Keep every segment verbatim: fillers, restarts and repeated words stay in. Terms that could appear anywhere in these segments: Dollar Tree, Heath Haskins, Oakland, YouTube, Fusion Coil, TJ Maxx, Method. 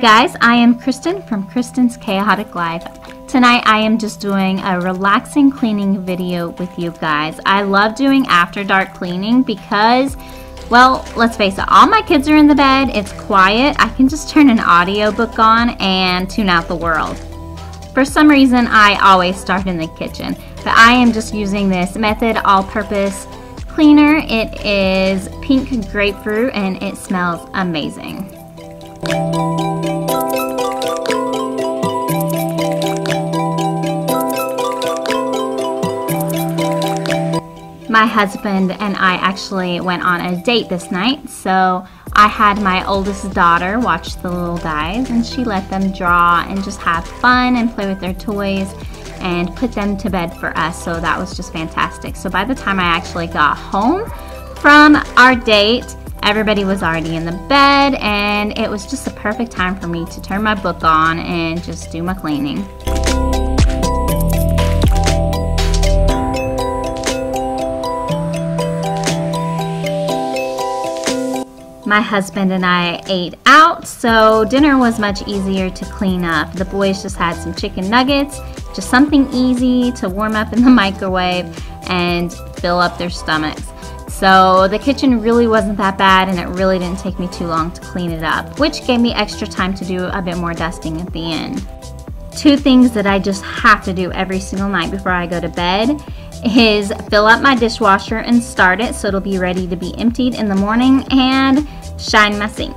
Hi guys, I am Kristen from Kristen's Chaotic Life. Tonight I am just doing a relaxing cleaning video with you guys. I love doing after dark cleaning because, well, let's face it, all my kids are in the bed, it's quiet, I can just turn an audiobook on and tune out the world. For some reason I always start in the kitchen, but I am just using this Method all-purpose cleaner. It is pink grapefruit and it smells amazing. My husband and I actually went on a date this night, so I had my oldest daughter watch the little guys and she let them draw and just have fun and play with their toys and put them to bed for us, so that was just fantastic. So by the time I actually got home from our date, everybody was already in the bed and it was just the perfect time for me to turn my book on and just do my cleaning. My husband and I ate out, so dinner was much easier to clean up. The boys just had some chicken nuggets, just something easy to warm up in the microwave and fill up their stomachs. So the kitchen really wasn't that bad and it really didn't take me too long to clean it up, which gave me extra time to do a bit more dusting at the end. Two things that I just have to do every single night before I go to bed is fill up my dishwasher and start it so it'll be ready to be emptied in the morning, and shine my sink.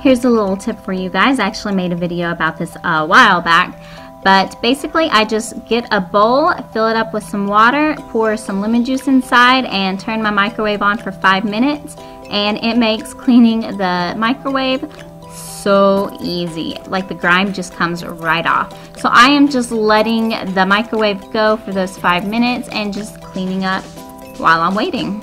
Here's a little tip for you guys. I actually made a video about this a while back, but basically I just get a bowl, fill it up with some water, pour some lemon juice inside, and turn my microwave on for five minutes, and it makes cleaning the microwave so easy. Like the grime just comes right off. So I am just letting the microwave go for those five minutes and just cleaning up while I'm waiting.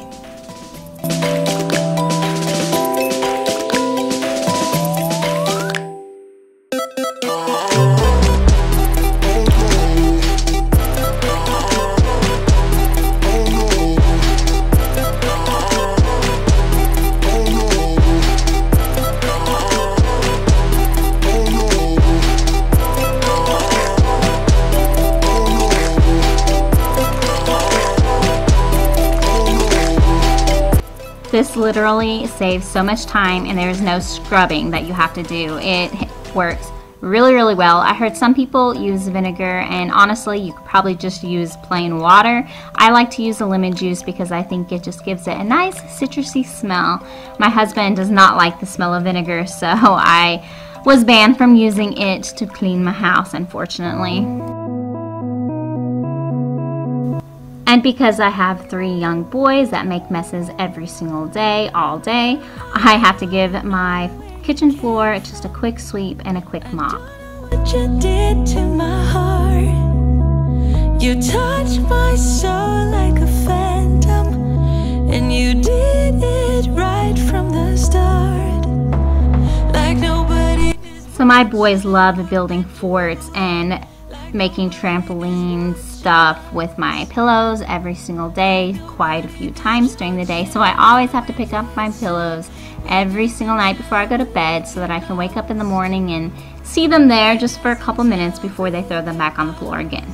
This literally saves so much time and there's no scrubbing that you have to do. It works really, really well. I heard some people use vinegar, and honestly, you could probably just use plain water. I like to use the lemon juice because I think it just gives it a nice citrusy smell. My husband does not like the smell of vinegar, so I was banned from using it to clean my house, unfortunately. And because I have three young boys that make messes every single day, all day, I have to give my kitchen floor just a quick sweep and a quick mop. What you did to my heart, you touched my soul like a phantom, and you did it right from the start, like nobody. So my boys love building forts and making trampoline stuff with my pillows every single day, quite a few times during the day. So I always have to pick up my pillows every single night before I go to bed so that I can wake up in the morning and see them there just for a couple minutes before they throw them back on the floor again.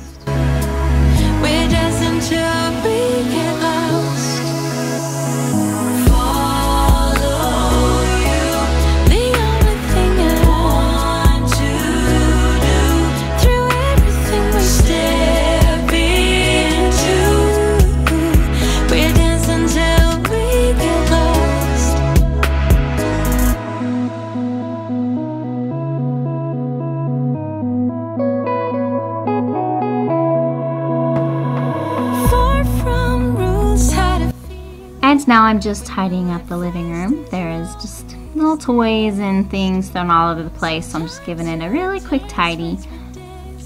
And now I'm just tidying up the living room. There is just little toys and things thrown all over the place, so I'm just giving it a really quick tidy.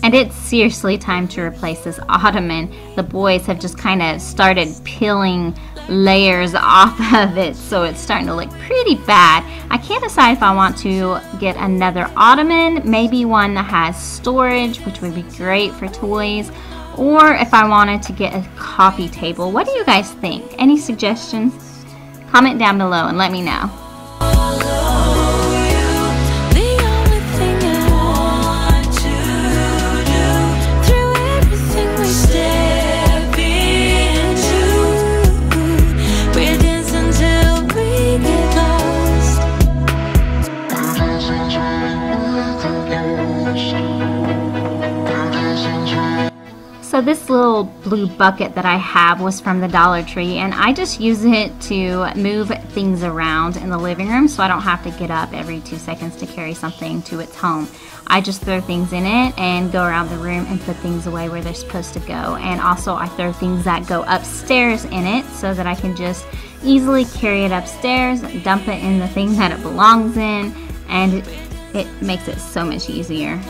And it's seriously time to replace this ottoman. The boys have just kind of started peeling layers off of it, so it's starting to look pretty bad. I can't decide if I want to get another ottoman, maybe one that has storage, which would be great for toys, or if I wanted to get a coffee table. What do you guys think? Any suggestions? Comment down below and let me know. blue bucket that I have was from the Dollar Tree, and I just use it to move things around in the living room so I don't have to get up every two seconds to carry something to its home. I just throw things in it and go around the room and put things away where they're supposed to go. And also I throw things that go upstairs in it so that I can just easily carry it upstairs, dump it in the thing that it belongs in, and it, it makes it so much easier.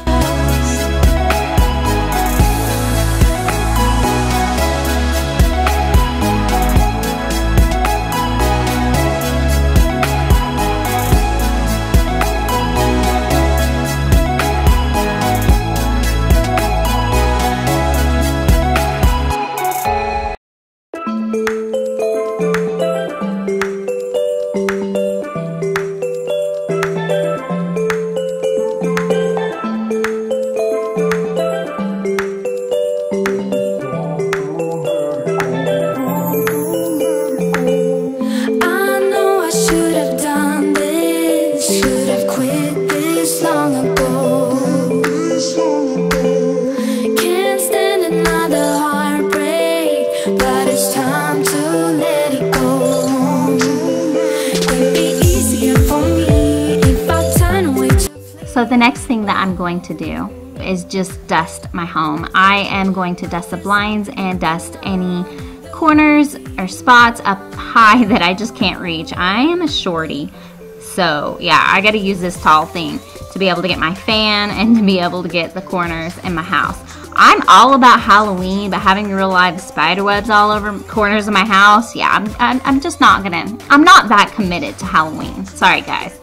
So the next thing that I'm going to do is just dust my home. I am going to dust the blinds and dust any corners or spots up high that I just can't reach. I am a shorty, so yeah, I gotta use this tall thing to be able to get my fan and to be able to get the corners in my house. I'm all about Halloween, but having real live spider webs all over corners of my house, yeah, I'm, I'm, I'm just not gonna, I'm not that committed to Halloween. Sorry guys.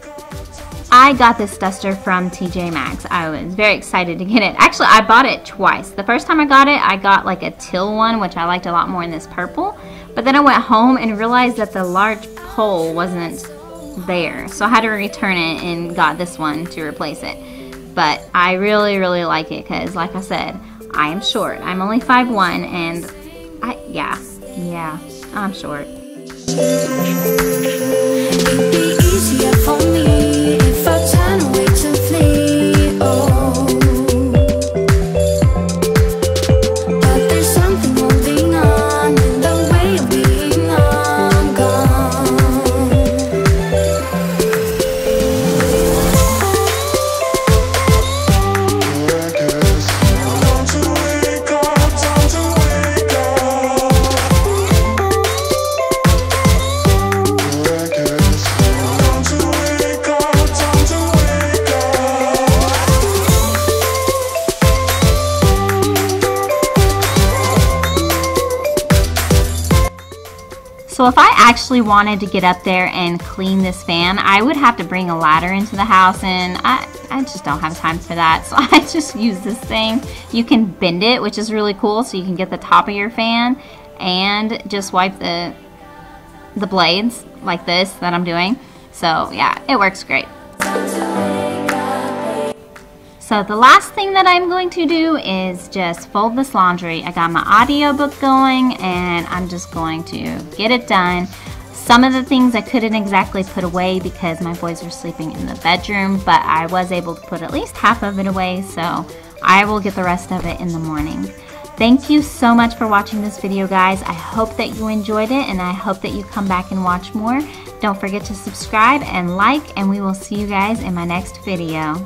I got this duster from T J Maxx. I was very excited to get it. Actually, I bought it twice. The first time I got it, I got like a teal one, which I liked a lot more in this purple. But then I went home and realized that the large pole wasn't there. So I had to return it and got this one to replace it. But I really, really like it because, like I said, I am short. I'm only five one, and I, yeah, yeah, I'm short. It'd be easier for me if I turn away to flee. Oh, but there's something holding on in the way of being long gone. So if I actually wanted to get up there and clean this fan, I would have to bring a ladder into the house, and I, I just don't have time for that. So I just use this thing. You can bend it, which is really cool, so you can get the top of your fan and just wipe the, the blades like this that I'm doing. So yeah, it works great. So the last thing that I'm going to do is just fold this laundry. I got my audiobook going, and I'm just going to get it done. Some of the things I couldn't exactly put away because my boys were sleeping in the bedroom, but I was able to put at least half of it away, so I will get the rest of it in the morning. Thank you so much for watching this video, guys. I hope that you enjoyed it, and I hope that you come back and watch more. Don't forget to subscribe and like, and we will see you guys in my next video.